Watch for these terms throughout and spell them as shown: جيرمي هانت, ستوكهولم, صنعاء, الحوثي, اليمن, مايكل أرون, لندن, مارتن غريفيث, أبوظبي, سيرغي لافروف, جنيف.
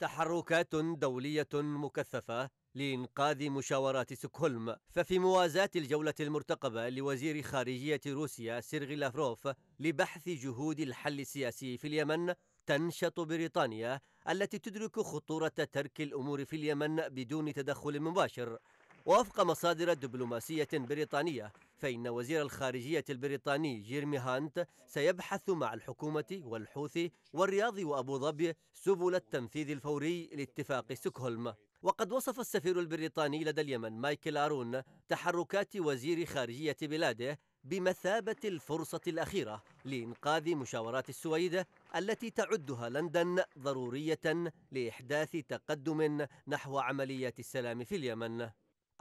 تحركات دولية مكثفة لإنقاذ مشاورات ستوكهولم. ففي موازاة الجولة المرتقبة لوزير خارجية روسيا سيرغي لافروف لبحث جهود الحل السياسي في اليمن، تنشط بريطانيا التي تدرك خطورة ترك الأمور في اليمن بدون تدخل مباشر. ووفق مصادر دبلوماسية بريطانية، فإن وزير الخارجية البريطاني جيرمي هانت سيبحث مع الحكومة والحوثي والرياض وأبوظبي سبل التنفيذ الفوري لاتفاق ستوكهولم. وقد وصف السفير البريطاني لدى اليمن مايكل أرون تحركات وزير خارجية بلاده بمثابة الفرصة الأخيرة لإنقاذ مشاورات السويد التي تعدها لندن ضرورية لإحداث تقدم نحو عملية السلام في اليمن.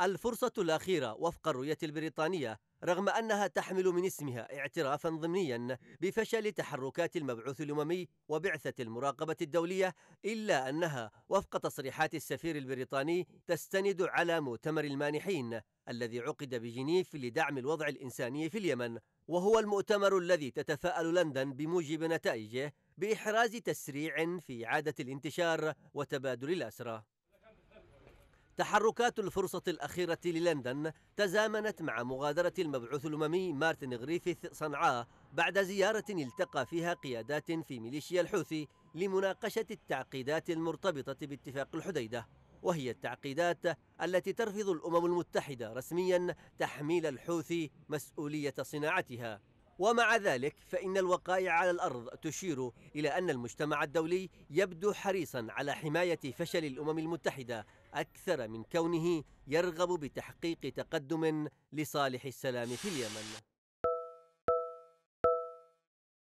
الفرصة الأخيرة وفق الرؤية البريطانية، رغم أنها تحمل من اسمها اعترافا ضمنيا بفشل تحركات المبعوث الأممي وبعثة المراقبة الدولية، إلا أنها وفق تصريحات السفير البريطاني تستند على مؤتمر المانحين الذي عقد بجنيف لدعم الوضع الإنساني في اليمن، وهو المؤتمر الذي تتفاءل لندن بموجب نتائجه بإحراز تسريع في إعادة الانتشار وتبادل الأسرى. تحركات الفرصة الأخيرة للندن تزامنت مع مغادرة المبعوث الأممي مارتن غريفيث صنعاء بعد زيارة التقى فيها قيادات في ميليشيا الحوثي لمناقشة التعقيدات المرتبطة باتفاق الحديدة، وهي التعقيدات التي ترفض الأمم المتحدة رسميا تحميل الحوثي مسؤولية صناعتها. ومع ذلك فإن الوقائع على الأرض تشير إلى أن المجتمع الدولي يبدو حريصا على حماية فشل الأمم المتحدة أكثر من كونه يرغب بتحقيق تقدم لصالح السلام في اليمن.